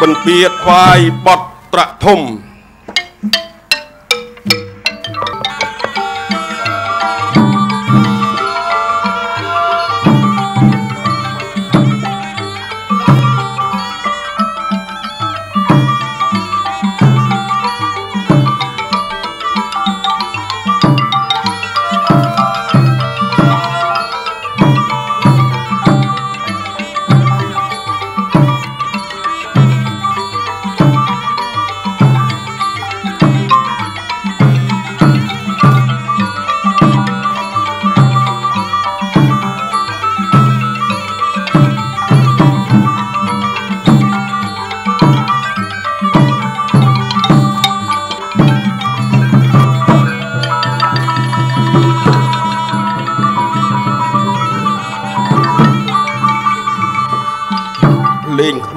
บันเตียควายปดตระทม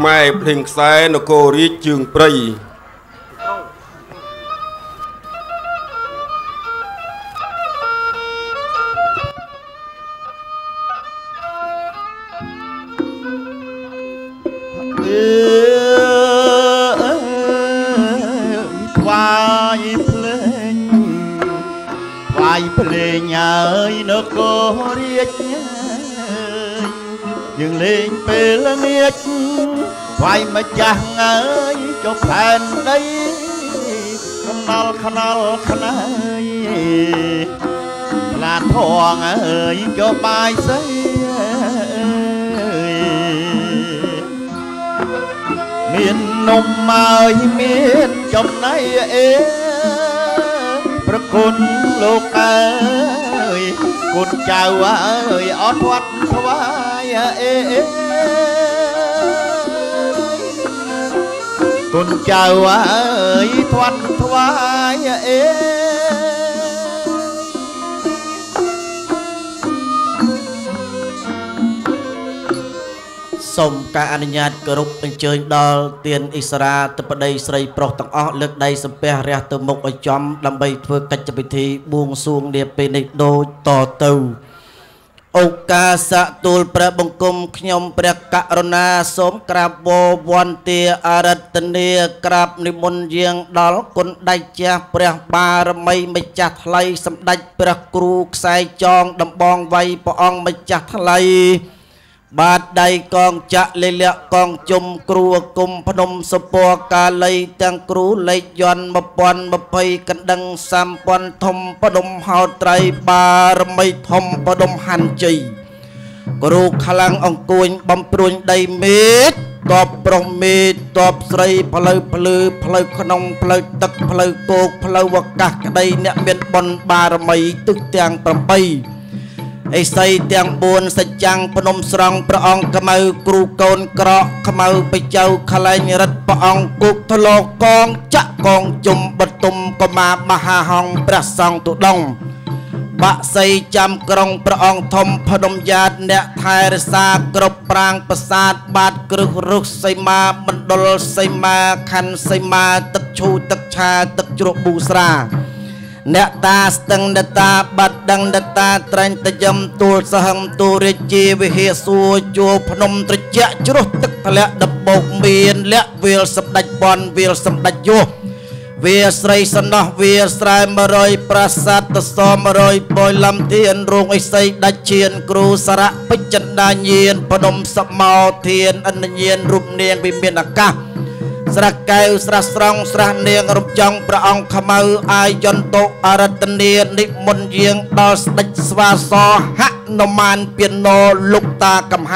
ไม่เพลงสายนกรีจึงปรีควายเพลงเอ๋ยนกรีจึงเล่นเปลเนียควายมาจังเอ๋ยเจ้าแผ่นได้ขนาดลาทองเอ๋ยเจ้าปลายใสเมียนนมมาเมียนจอมในเอ๋ประคุณโลกเอ๋ยคุณเจ้าเอ๋ยอดวัดถวายเอ๋คนเจ้าเอ๋ยทวนทวายเอ๋สมการอนุญาตกรุบเป็นเชิญดอลเตียนอิสราตประเดยใส่ปลอกต่างอ้อเลือกได้สเปรย์เรียตมกไอจอมลำใบเพื่อกัจจพิธีบวงสรวงเดียบเป็นโดต่อเตาโอกาสตูลประบงกมขยมประกาศนาสมกราบโบวันเตียอารัตเนียกราบนิมนต์เยียงดอลคนได้เจ้าประบารไม่ไม่จัดไหลสำได้ประครูใส่จองดำบองไว้ปองไม่จัดไหลบาดใดกองจะเลี้ยกองจมครัวกลมพนมสปอกาเลยตังครูเลยย้อนมาปอนมาไปกันดังสามปอนทมพนมหาวไตรบารไม่ทมพนมหันจีครูขลังองกุญบำปรุงได้เมตตอบปรมีตอบใส่พลอยขนมพลอยตักพลอยโกพลอยวกักได้เนื้อเมียนบนบารไม่ตึกเตียงประไปไอ้ใส่เตียงบนสัจจังพนมสรองประองขมาครูโกนกระขมาไปเจ้าขลายรัดประองกุกทะลกองจะกองจุ่มบดตุ่มก็มามหาห้องประสองตุดงบะใส่จำกรองประองทมพนมญาติเนธไทยศาสกรบปรางประสาทบาดกรึกรุกใส่มาบันดลใส่มาคันใส่มาตักชูตักชาตักจุรบูสราเนตาสตังเนตาบัดดังเนตาตรันตยมตูสหังตูริจีวิเฮสูจูพนมตรเจจุรุตึกทะเลดับบกเมียนและเวลสัมดัจบอลเวลสัมดัจโยเวสไรสนอเวสไรมารอยปราสาทสอมารอยปอยลำเทียนโรงไอไซดัจเชียนครูสระพิจันดาเยียนพนมสมาวเทียนอันเยียนรูปเนียงวิเมียนอากาสระเกลสระสรองสระเนียงรุมจังประองขมาอายยนโตอารัตเนียนิมนต์เยียงดอสติสวาสหะนมานเปียโนลูกตากำไฮ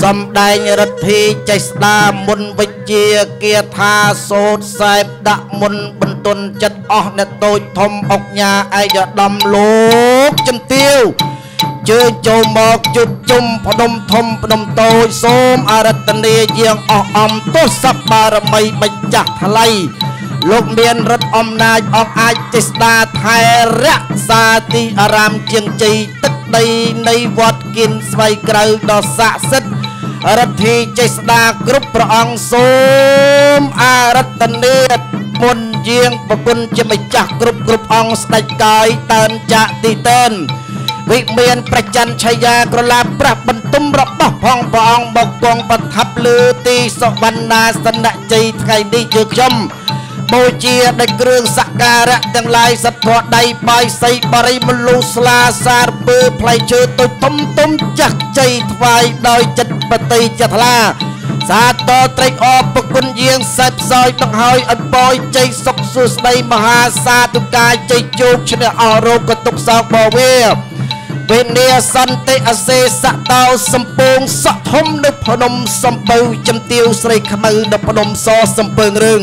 สมได้รัตทีใจสดามนวิเชียเกียธาโสดสายดะมนบรรทุนจัดออกในโตทมอกยาอายดำลูกจำเตียวเชื่อโจมอกจุดจุ่มพนมทมพนมโตโสมอารัตเนียเยียงออกอมตุสับบารมีบัจจักทะไลลูกเมียนรัตอมนายออกอาจิสตาไทยรักษาติอารามเจียงจีตึกใดในวัดกินสไยกระดอสะสิทธิ์รัตทีเจสตากรุปประองโสมอารัตเนียมนเยียงประคุณจะไม่จักกรุปองสไตกายเตินจะตีเติน วิเมียนประจันชยากรลาประบรรทุมรบพองปองบกกองประทับลือตีสวรรณาสนะจีไทยดิจุยมโมจีได้เครื่องสักการะทั้งหลายสัตว์พอใดไปใส่ปริมลูสลาสารเปื้อไพลเชื่อตุ่มตุ่มจักใจทวายโดยจัดปฏิจทลาสาตอตรอปกุญเยียงเสพซอยต้องหอยอันบอยใจสกสุสในมหาสาตุกายใจจุกชนะอารมณ์กตุกสาวบวเวเนียสันติอเซสะตาวสัมปงสะทมในพนมสัมปูจำเตียวใส่ขมือในพนมซอสัมเปิงเริง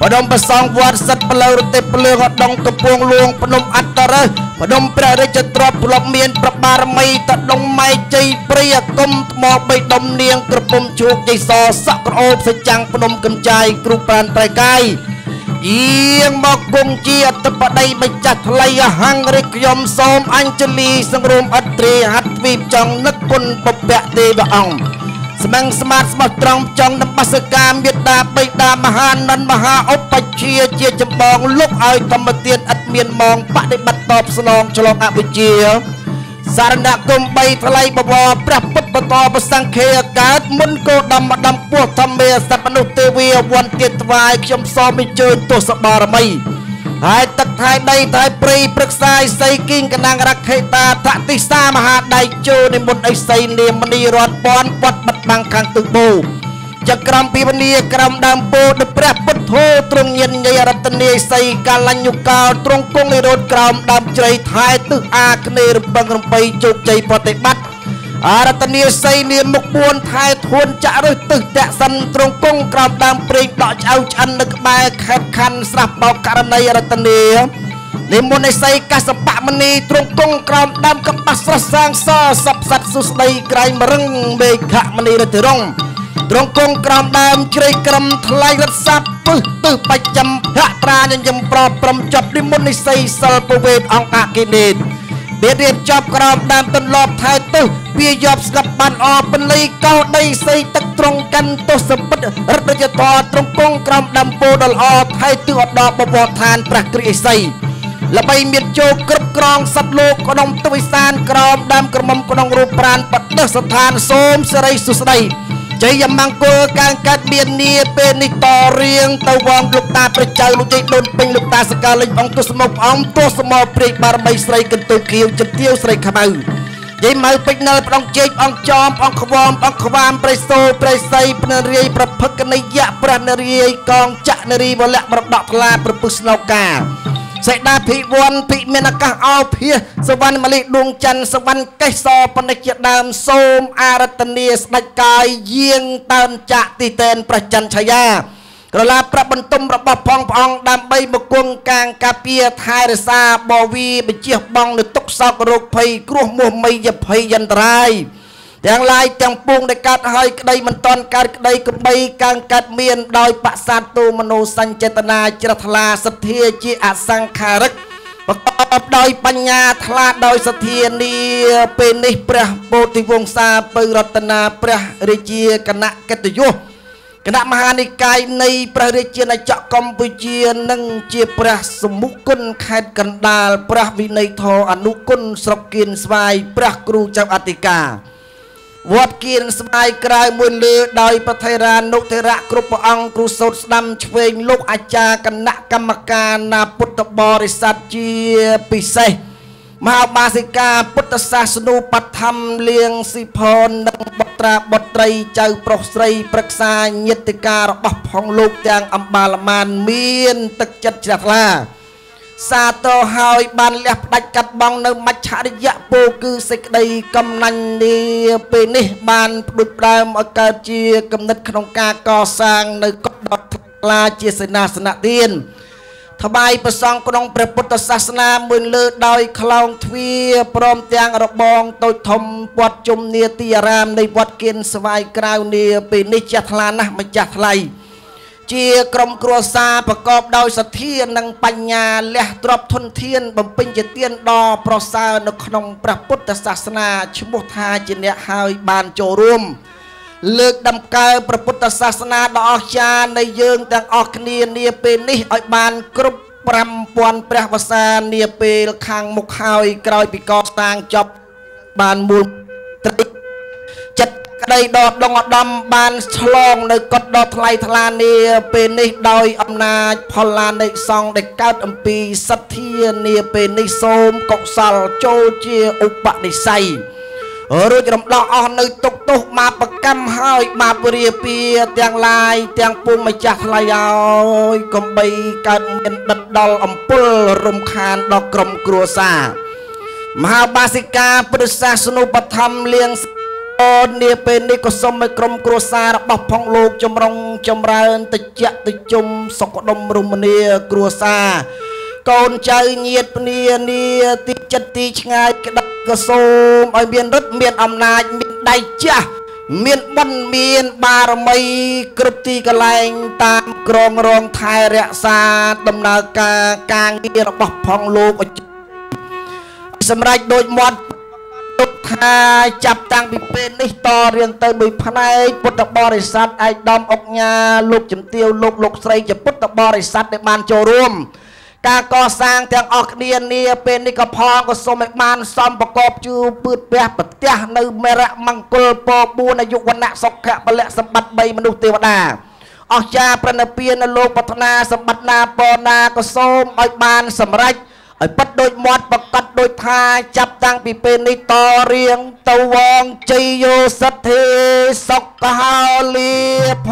พนมประสองวัดสัตว์เปลือยเตเปลือยหดดงกระพวงลวงพนมอัตตระพนมเปรย์ได้จะตรอบหลบเมียนประบารมีตัดดงไม้ใจเปรียกมหมอกใบดมเนียงกระพมชูใจซอสักโอบสจังพนมกำใจกรุปานไตรกายเยี่ยงมากงเจียตปะได้ไม่จัดทลายหังริกยมสมอัญชลีสังรวมอัตรีหัดวีบจองนักกุลปเปะเตวะองสมังสมาสมตรองจองนำปัสกามเบียดาไปดามหานันมหาอปเชียเจียจมองลุกเอาธรรมเตียนอัดเมียนมองปะได้บัดตอบสนองฉลองอภิเจียสารณกรมใบทลายบวบประพุทธปตอประสังเขยการมุนโกดำมาดำพวกธรรมเมสัตมนุษย์เทวีวันเตียนวายยมซอมิเจอตัวสบารมัยหายตักหายในหายปรีปรึกษาใส่กิ้งกนางรักให้ตาทัติสามหาไดโจในมุนไอใส่เนียมณีรอดปอนปัดบัดบังคังตึกบูจะกรำปีมณีกรำดำปูดประพุทธโธตรงเย็นยรัตเนยใส่กาลัญญุกาวตรงกงในรถกรำดำใจไทยตึกอาคเนรบังรำไปจุกใจปฏิบัติอารัตเนยใส่เนียมกบวนไทยทวนจะรู้ตึกจะสันตรงกงกรำดำปริงต่อเจ้าชันนักมาขัดขันสลับเบาการในรัตเนยในมณฑลใส่กสปะมณีตรงกงกรำดำกับปัสสะสางซ่อสับสัตสุสในไกรมรึงเบขะมณีรัตรองตรงกงกรามดำเชยกรมทลายรัศมีปื้อตื้อไปจำพระตรายันยำปลอบปลอมจับดิมนิสัยสารประเวทองอาเกเนตเบียดเดียดจับกรามดำตนหลบไทยตื้อเบียยอบสับบันออกเป็นเลยเก้าได้ใส่ตักตรงกันตัวสมบัติรัตยตอตรงกงกรามดำโปดลอไทยตื้อดอกบวบทานประกริสัยละไปเมียนโจกรึบกรองสัตว์โลกกนมตุวิสานกรามดำกระมมกนมรูปรานปัตตสถานโสมสไรสุสไรใจยำมังเกอการกัดเบียนเนียเป็นนิตอเรียงตะวองลูกตาประจัยลูกใจโดนเป็นลูกตาสกาลิองตุสมบองตัวสมอปริบารใบใส่กันตัวเขียวจับเที่ยวใส่ขมือใจมือเป็นเนรองเจยองจอมองขวามองขวามปริโซปริใสปนเรียประพฤกนยะปรนเรียกองจะนรีบละประดอกลาประพุสนกาเสดาพิวันพิเมนกะเอาเพียสวรรค์มลิดวงจันทร์สวรรค์ไกซอปนิจดามโสมอารัตเนียสมัยกายเยียงตามจะตีเตนประจันชยากระลาประบรรทุมระบอบพองพองดำใบมะกวงกลางกาเปียไทยรซาบวีเบเจียบองในตกซอกรกภัยกลัวมัวไม่ยับภัยยันตรายแต่งลายแต่งปรุงในการให้ใดมันตอนการใดก็ใบการกัดเมียนโดยประสานตูมโนสัญเจตนาจรทลาสเทียจีอาสังคารักประกอบโดยปัญญาทลาโดยสเทียนีเป็นในพระโพธิวงศาปรัตนาพระฤจีคณะกัตยุคณะมหานิกายในพระฤจีในจักรกัมพูชีนังเจียพระสมุกุลขันกันดาลพระวินัยทออนุกุลสกินสวายพระครูเจ้าอติกาวอดกินสบายกลายมวยเลือดอยปทรานุเทระครุปองครูสดนำเชงลูกอาจารย์คณะกรรมการนาพุทธบริษัทเจียปิเซมหาบาสิกาพุทธศาสนุปธรรมเลียงสิพรนังบตราบตรีเจ้าปรสรีปรักษาเนติการบัพพองลูกจางอัมบาลมานเมียนตึกจัดจัดลาซาโตไฮบันเล็บดักกัดบองในมัจฉริยะปูคือสิกดีกำนันดีเป็นนิบานดุดรามอากาศเจียกำนัดขนมกาก่อสร้างในกอดดอกลาเจียสนาสนาเตียนทบายประสองกนองพระพุทธศาสนาเมืองเลือดอยคลองทวีพร้อมแจงระบองโตทมวัดจุมเนียติยรามในวัดเกณฑ์สวายกราวเนียเป็นนิจัตลานะมัจจัตไลเจียกรมครัวซาประกอบโดยสเทียนนังปัญญาและตรอบทนเทียนบำเพ็ญเจตียนดอปราศานขนมพระพุทธศาสนาชมุทาจิเนหายบานโจรุมเลือกดำกายพระพุทธศาสนาดอกชาในเยืองดังออกเนียนเนียเป็นนิหอยบานกรุบปรำ ปวนเปรียบประสานเดียเปลคังมุกหอยกลอยปีกอต่างจบบานบุญตริจัดได้ดอกดงดำบานฉลองในกดดอกไหลทลานเดียเปนิดอยอำนาจพลานในซองในก้าวอัมพีสัตย์เดียเปนิโสมกศลโจเจอุปะในใสรู้จักดอกอ่อนในตุกตุกมาประกำหอยมาเปรียเปียเตียงลายเตียงปูไม่จัดลายเอากบใบการเงินดัดดอลอัมพุลรมคานดอกกลมกลัวซามหาบาสิกาปริศาสนุปธรรมเลี้ยงเนียเป็นนิกสมัยกรมกลัวซาบับพองลูกจำลองจำเริญติเจติจุมสกดมรุมเนียกลัวซาก่อนใจเงียบเนียเนียติจติชงายกระดักกระโซมไอเมียนรถเมียนอำนาจเมียนได้เจ้าเมียนบนเมียนบารมีกรุบตีกระไลตามกรองรองไทยเรียซาดำนากากางเดียบับพองลูกสำหรับโดยมอดตุกทาจับตังบิเป็นนิตอเรียนเตยบุญพนัยพุทธบริษัทไอดอมอกงาลูกจำเตียวลูกลูกใส่จะพุทธบริษัทในบ้านโจรวมการก่อสร้างแต่งออกเดียนเนียเป็นนิกพองก็สมัยมันซ้อมประกอบจูปืดแปะปัตยาในเมระมังกลปอบูนอายุวันนักศกขะเปละสมบัติใบมนุษย์เทวดาออกจากประนเปียนโลกปัฒนาสมบัตินาปนาก็สมไอบานสำไรไอ้ปัดโดยมอดประกัดโดยทาจับตังปีเป็นนิตอเรียงตะวองใจโยสัทธิสกหาลีโพ